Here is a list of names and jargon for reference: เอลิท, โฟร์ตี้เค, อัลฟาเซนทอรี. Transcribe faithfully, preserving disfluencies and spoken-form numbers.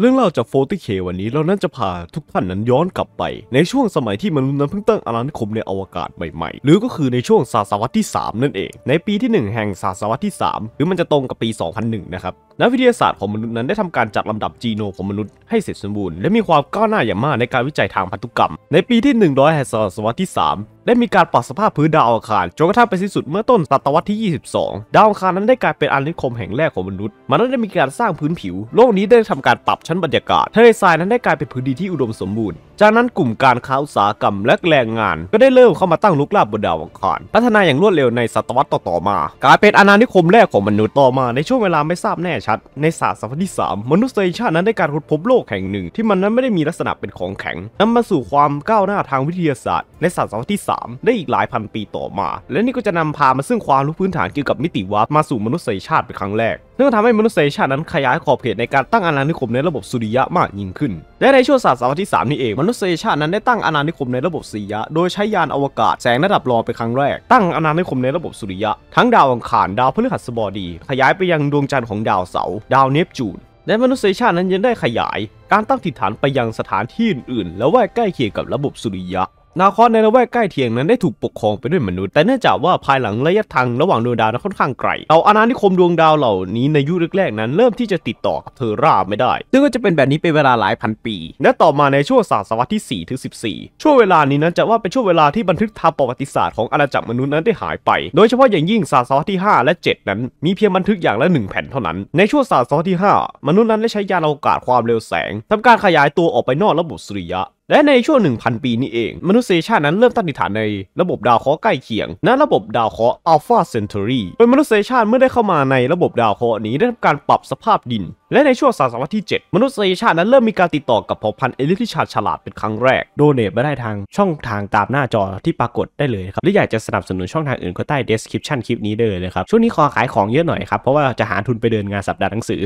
เรื่องเล่าจาก โฟร์ตี้เค วันนี้เรานั้นจะพาทุกท่านนั้นย้อนกลับไปในช่วงสมัยที่มนุษย์นั้นเพิ่งตั้งอาณานิคมในอวกาศใหม่ๆหรือก็คือในช่วงศตวรรษที่สามนั่นเองในปีที่หนึ่งแห่งศตวรรษที่สามหรือมันจะตรงกับปีสองพันหนึ่งนะครับนักวิทยาศาสตร์ของมนุษย์นั้นได้ทำการจัดลำดับจีโนมของมนุษย์ให้เสร็จสมบูรณ์และมีความก้าวหน้าอย่างมากในการวิจัยทางพันธุกรรมในปีที่หนึ่งร้อยแห่งศตวรรษที่สามได้มีการปรับสภาพพื้นดาวอังคารจนกระทั่งไปสิ้นสุดเมื่อต้นศตวรรษที่ยี่สิบสองดาวอังคารนั้นได้กลายเป็นอาณานิคมแห่งแรกของมนุษย์มันได้มีการสร้างพื้นผิวโลกนี้ได้ทำการปรับชั้นบรรยากาศทะเลทรายนั้นได้กลายเป็นพื้นดินที่อุดมสมบูรณ์จากนั้นกลุ่มการค้าอุตสาหกรรมและแรงงานก็ได้เริ่มเข้ามาตั้งลุกลาบบนดาวอังคารพัฒนาอย่างรวดเร็วในศตวรรษต่อๆมากลายเป็นอาณานิคมแรกของมนุษย์ต่อมาในช่วงเวลาไม่ทราบแน่ชัดในศตวรรษที่สามมนุษยชาตินั้นได้การค้นพบโลกแห่งหนึ่งที่มันนั้นไม่ได้มีลักษณะเป็นของแข็งนำมาสู่ความก้าวหน้าทางวิทยาศาสตร์ในศตวรรษที่สามได้อีกหลายพันปีต่อมาและนี่ก็จะนำพามาซึ่งความรู้พื้นฐานเกี่ยวกับมิติวาร์ปมาสู่มนุษยชาติเป็นครั้งแรกซึ่งทำให้มนุษยชาตินั้นขยายขอบเขตในการตั้งอาณานิคมในระบบสุริยะมากยิ่งขึ้นและในช่วงศตวรรษที่สามนี้เองมนุษยชาตินั้นได้ตั้งอาณานิคมในระบบสุริยะโดยใช้ยานอวกาศแสงระดับรองเป็นครั้งแรกตั้งอาณานิคมในระบบสุริยะทั้งดาวอังคารดาวพฤหัสบดีขยายไปยังดวงจันทร์ของดาวเสาร์ดาวเนปจูนและมนุษยชาตินั้นยังได้ขยายการตั้งถิ่นฐานไปยังสถานที่อื่นๆและแวกใกล้เคียงกับระบบสุริยะดาวเคราะห์ในละแวกใกล้เคียงนั้นได้ถูกปกครองไปด้วยมนุษย์แต่เนื่องจากว่าภายหลังระยะทางระหว่างดวงดาวนั้นค่อนข้างไกลเอาอาณานิคมดวงดาวเหล่านี้ในยุคแรกๆนั้นเริ่มที่จะติดต่อกับเทอร่าไม่ได้ซึ่งก็จะเป็นแบบนี้เป็นเวลาหลายพันปีและต่อมาในช่วงศตวรรษที่สี่ถึงสิบสี่ช่วงเวลานี้นั้นจะว่าเป็นช่วงเวลาที่บันทึกทางประวัติศาสตร์ของอาณาจักรมนุษย์นั้นได้หายไปโดยเฉพาะอย่างยิ่งศตวรรษที่ห้าและเจ็ดนั้นมีเพียงบันทึกอย่างละหนึ่งแผ่นเท่านั้นในช่วงศตวรรษที่ห้ามนุษย์นั้นได้ใช้ยานอวกาศความเร็วแสงทำการขยายตัวออกไปนอกระบบสุริยะและในช่วง หนึ่งพัน ปีนี้เองมนุษยชาตินั้นเริ่มตั้งถิ่นฐานในระบบดาวเคราะห์ใกล้เคียงณระบบดาวเคราะห์อัลฟาเซนทอรีโดยมนุษยชาติเมื่อได้เข้ามาในระบบดาวเคราะห์นี้ได้ทำการปรับสภาพดินและในช่วงศตวรรษที่เจ็ดมนุษยชาตินั้นเริ่มมีการติดต่อกับเผ่าพันธุ์เอลิทที่ชาญฉลาดเป็นครั้งแรกโดเนทมาได้ทางช่องทางตามหน้าจอที่ปรากฏได้เลยครับหรืออยากจะสนับสนุนช่องทางอื่นก็ใต้ description คลิปนี้เลยนะครับช่วงนี้ขอขายของเยอะหน่อยครับเพราะว่าจะหาทุนไปเดินงานสัปดาห์หนังสือ